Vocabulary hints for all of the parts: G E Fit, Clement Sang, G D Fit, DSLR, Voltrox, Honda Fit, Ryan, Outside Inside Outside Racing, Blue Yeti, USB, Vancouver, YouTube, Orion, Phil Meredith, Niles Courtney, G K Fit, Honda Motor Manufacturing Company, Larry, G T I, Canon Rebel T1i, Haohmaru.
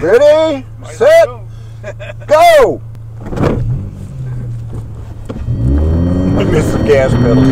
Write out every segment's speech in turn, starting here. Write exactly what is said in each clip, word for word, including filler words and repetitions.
Ready, set, go! I missed the gas pedal.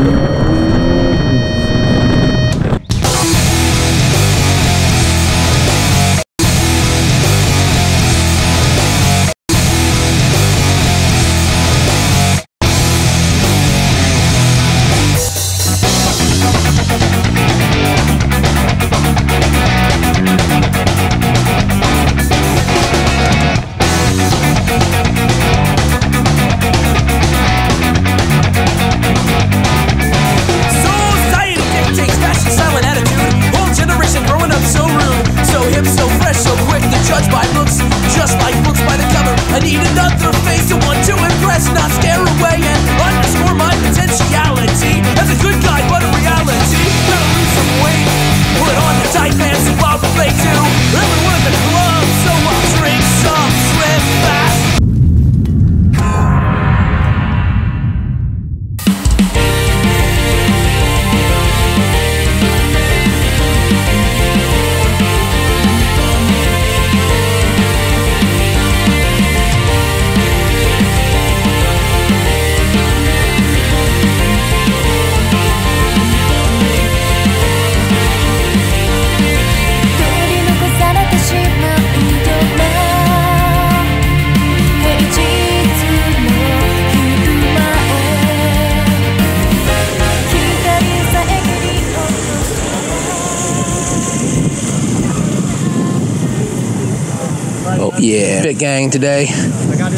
Yeah, Fit gang today,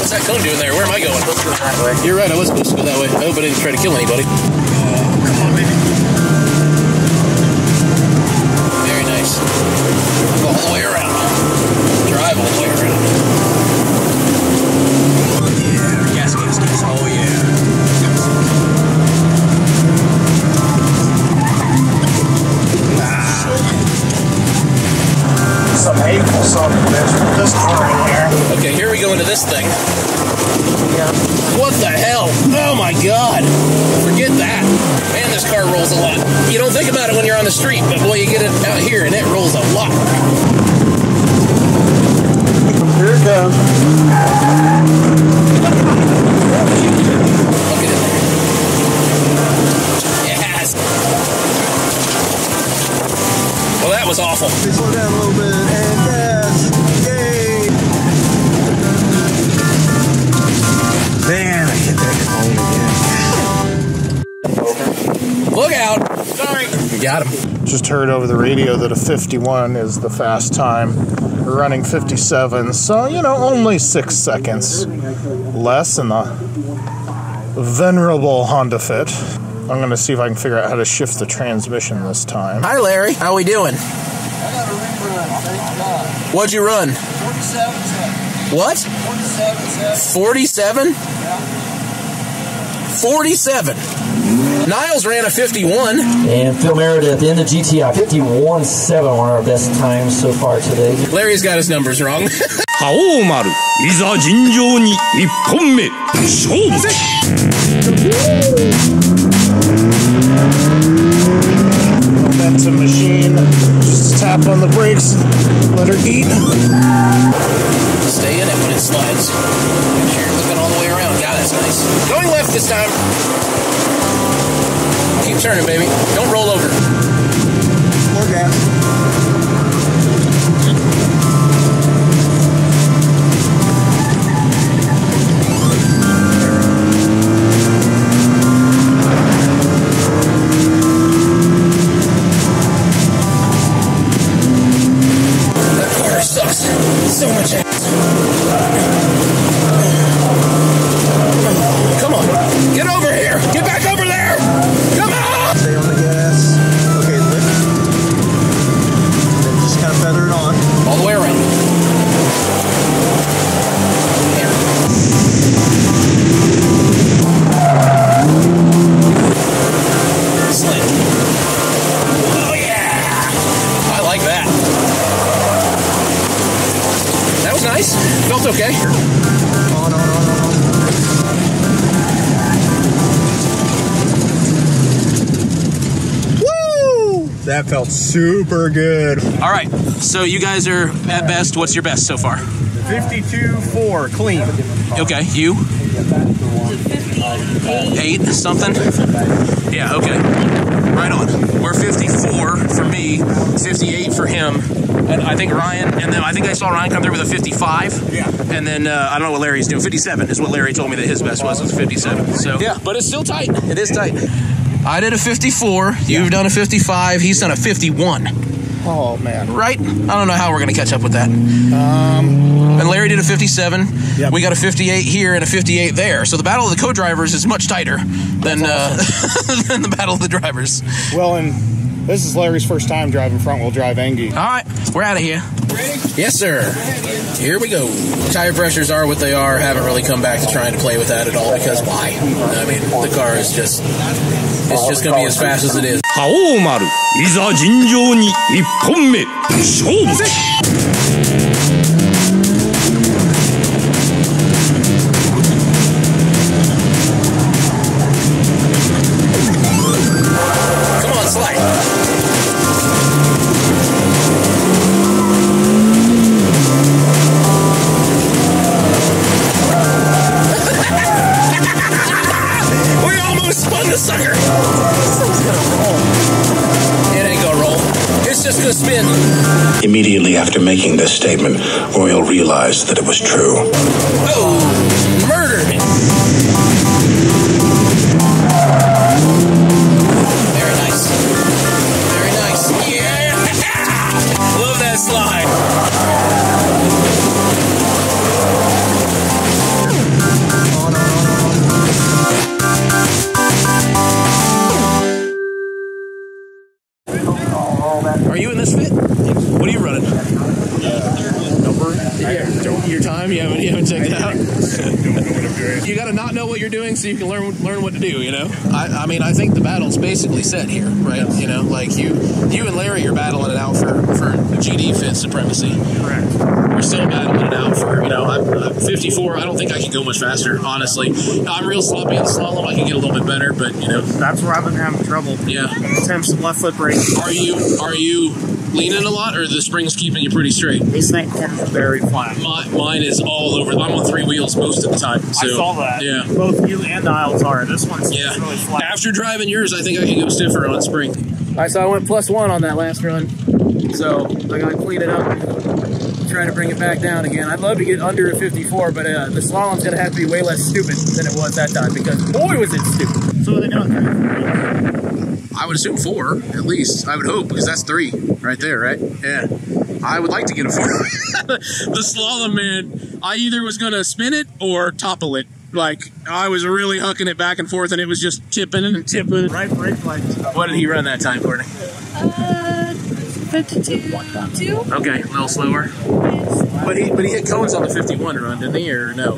What's that cone doing there? Where am I going? Let's go that way. You're right, I was supposed to go that way. I hope I didn't try to kill anybody. Oh, come on, baby. Very nice. Go all the way around. Drive all the way around. Yeah, gas, gas, gas. Oh, yeah. Some hateful son of a bitch with this car in here. Okay, here we go into this thing. Yeah. What the hell? Oh my god. Forget that. Man, this car rolls a lot. You don't think about it when you're on the street, but boy, you get it out here and it rolls a lot. Here it goes. Look at it. Yes. Well, that was awful. Slow down a little bit. Look out! Sorry! You got him. Just heard over the radio that a fifty-one is the fast time. We're running fifty-seven, so, you know, only six seconds less than the venerable Honda Fit. I'm going to see if I can figure out how to shift the transmission this time. Hi, Larry. How we doing? I got a rerun, thank God. What'd you run? forty-seven seven. What? forty-seven seven. forty-seven? Yeah. forty-seven. Niles ran a fifty-one. And Phil Meredith in the G T I, fifty-one seven, one of our best times so far today. Larry's got his numbers wrong. Haohmaru, iza jinjou ni ippon me, shoubu! Momentum machine, just tap on the brakes, let her eat. Stay in it when it slides. Make sure you're looking all the way around. God, that's nice. Going left this time. Keep turning, baby. Don't roll over. More gas. That car sucks. So much ass. Come on. Get over here. Get back over there. Come on. Stay on the gas. Okay, lift. Then just kind of feather it on. All the way around. There. Sling. Oh, yeah! I like that. That was nice. Felt okay. On, on, on, on. That felt super good. All right, so you guys are at best. What's your best so far? fifty-two four, clean. Okay, you? fifty-eight something? Yeah, okay. Right on. We're fifty-four for me, fifty-eight for him, and I think Ryan, and then I think I saw Ryan come through with a fifty-five. Yeah. And then uh, I don't know what Larry's doing. fifty-seven is what Larry told me that his best was, was fifty-seven. So yeah, but it's still tight. It is tight. I did a fifty-four, yeah. You've done a fifty-five, he's done a fifty-one. Oh, man. Right? I don't know how we're going to catch up with that. Um, and Larry did a fifty-seven. Yep. We got a fifty-eight here and a fifty-eight there. So the battle of the co-drivers is much tighter than, awesome. uh, than the battle of the drivers. Well, and this is Larry's first time driving front-wheel drive Angie. All right, we're out of here. Ready? Yes, sir. Here we go. Tire pressures are what they are. Haven't really come back to trying to play with that at all because why? I mean, the car is just... It's just going to be as fast as it is. Haohmaru, iza jinjou ni ippon me, shoubu! Come on, slide! Sucker! It's gonna roll. It ain't gonna roll. It's just gonna spin. Immediately after making this statement, Orion realized that it was true. Oh, murdered! Very nice. Very nice. Yeah! Love that slide. Are you in this fit? What are you running? Uh, number? Yeah. Your time? You haven't, you haven't checked it out? Don't know what I'm doing. You got to not know what you're doing so you can learn learn what to do, you know? I, I mean, I think the battle's basically set here, right? You know, like you you and Larry are battling it out for, for G D fit supremacy. Correct. We're still battling it out for, you know, I'm, I'm fifty-four. I don't think I can go much faster, honestly. I'm real sloppy and slalom. I can get a little bit better, but, you know. That's where I've been having trouble. Yeah. Attempts at left foot brake. Are you, are you... leaning a lot, or the spring's keeping you pretty straight? These things are very flat. My, mine is all over. I'm on three wheels most of the time. So, I saw that. Yeah. Both you and Niles are. This one's yeah. really flat. After driving yours, I think I can go stiffer on spring. All right, so I went plus one on that last run. So I'm going to clean it up and try to bring it back down again. I'd love to get under a fifty-four, but uh, the slalom's going to have to be way less stupid than it was that time because, boy, was it stupid. So they don't. I would assume four, at least. I would hope, because that's three right there, right? Yeah. I would like to get a four. The slalom, man, I either was going to spin it or topple it. Like, I was really hucking it back and forth, and it was just tipping and tipping. Right brake lights. What did he run that time, Courtney? Uh, fifty-two. Okay, a little slower. But he, but he hit cones on the fifty-one run, didn't he, or no?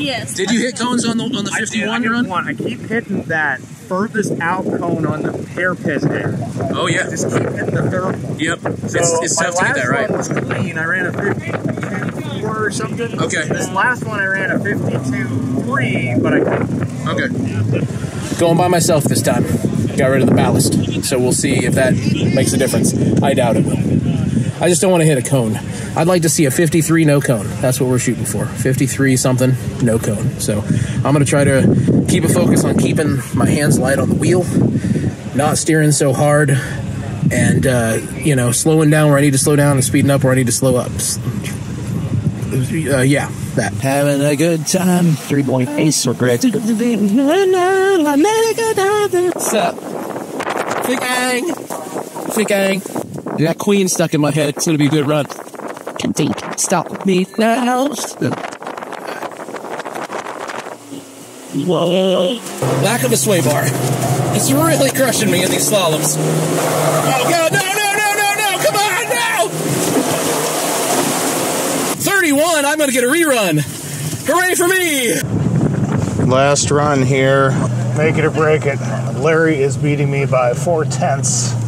Yes. Did you hit cones on the on the fifty-one run? One. I keep hitting that furthest out cone on the hair piston. Oh yeah. I just keep hitting the third. Yep. So it's it's tough to get that right. My last one was clean. I ran a fifty-four or something. Okay. This last one I ran a fifty-two three, but I couldn't. Okay. Going by myself this time. Got rid of the ballast. So we'll see if that makes a difference. I doubt it will. I just don't want to hit a cone. I'd like to see a fifty-three no cone. That's what we're shooting for. fifty-three something, no cone. So I'm going to try to keep a focus on keeping my hands light on the wheel, not steering so hard, and, uh, you know, slowing down where I need to slow down and speeding up where I need to slow up. Uh, yeah, that. Having a good time. three point eight regrets. What's up? Figang. Figang. That Queen stuck in my head. It's going to be a good run. Continue. Stop me now. Whoa. Lack of a sway bar. It's really crushing me in these slaloms. Oh, God. No, no, no, no, no. Come on, no. thirty-one. I'm going to get a rerun. Hooray for me. Last run here. Make it or break it. Larry is beating me by four tenths.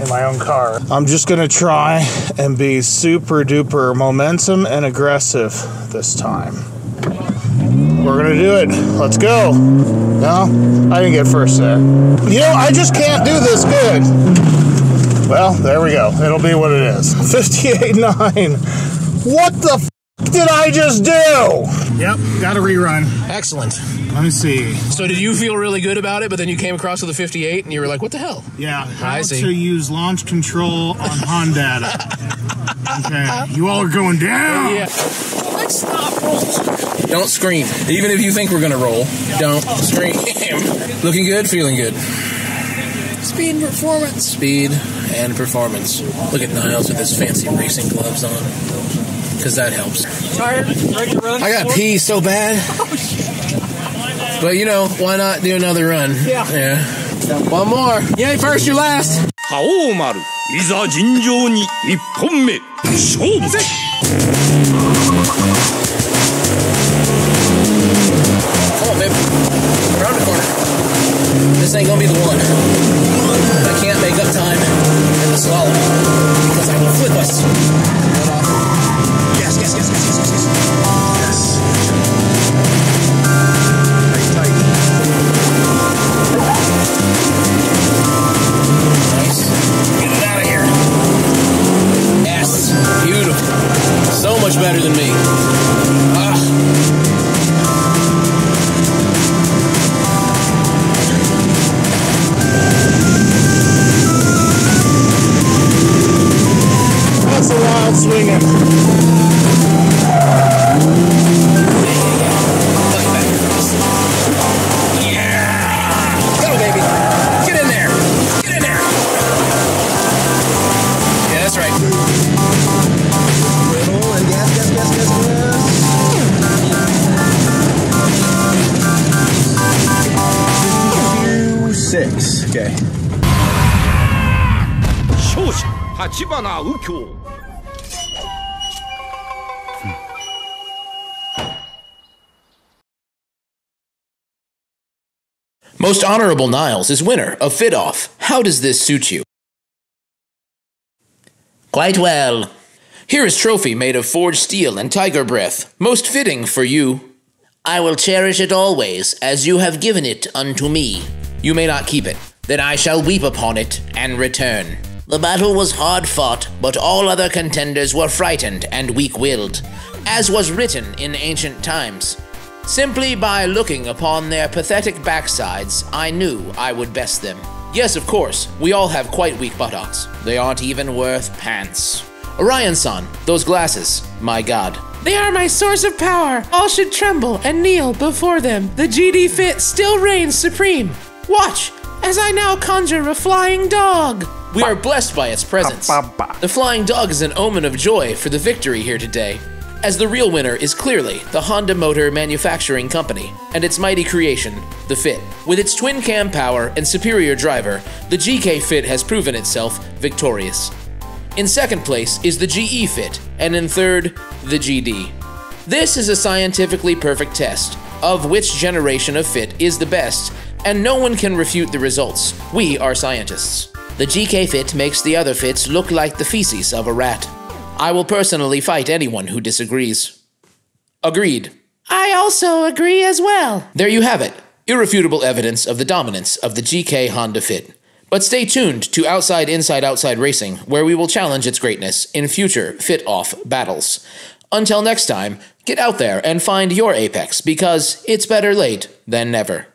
In my own car. I'm just gonna try and be super duper momentum and aggressive this time. We're gonna do it. Let's go. No, I didn't get first there. You know, I just can't do this good. Well, there we go. It'll be what it is. fifty-eight nine. What the f did I just do? Yep, got a rerun. Excellent. Let me see. So did you feel really good about it, but then you came across with a fifty-eight, and you were like, what the hell? Yeah. How I see. To use launch control on Honda. Okay. You all are going down. Yeah. Let's not roll. Don't scream. Even if you think we're going to roll, don't oh. scream. Looking good, feeling good. Speed and performance. Speed and performance. Look at Niles with his fancy racing gloves on, because that helps. Tired? Ready to run? I got pee so bad. Oh, shit. But, you know, why not do another run? Yeah. Yeah. One more. Yay, first, you're last. Haohmaru, iza jinjou ni ippon me, shoubu. Come on, baby. Around the corner. This ain't gonna be the one. I can't make up time in the slalom because I will flip us. Yes, yes, yes, yes, yes, yes, yes. So much better than me. Ah. That's a wild swing. Look at that. Yeah! Go, baby. Get in there. Get in there. Yeah, that's right. Six. Okay. Most Honorable Niles is winner of Fit Off. How does this suit you? Quite well. Here is trophy made of forged steel and tiger breath, most fitting for you. I will cherish it always, as you have given it unto me. You may not keep it, then I shall weep upon it and return. The battle was hard fought, but all other contenders were frightened and weak-willed, as was written in ancient times. Simply by looking upon their pathetic backsides, I knew I would best them. Yes, of course, we all have quite weak buttocks. They aren't even worth pants. Orion-san, those glasses, my god. They are my source of power. All should tremble and kneel before them. The G D Fit still reigns supreme. Watch, as I now conjure a flying dog. We are blessed by its presence. The flying dog is an omen of joy for the victory here today, as the real winner is clearly the Honda Motor Manufacturing Company and its mighty creation, the Fit. With its twin cam power and superior driver, the G K Fit has proven itself victorious. In second place is the G E Fit, and in third, the G D. This is a scientifically perfect test of which generation of Fit is the best, and no one can refute the results. We are scientists. The G K Fit makes the other Fits look like the feces of a rat. I will personally fight anyone who disagrees. Agreed. I also agree as well. There you have it. Irrefutable evidence of the dominance of the G K Honda Fit. But stay tuned to Outside Inside Outside Racing, where we will challenge its greatness in future fit-off battles. Until next time, get out there and find your apex, because it's better late than never.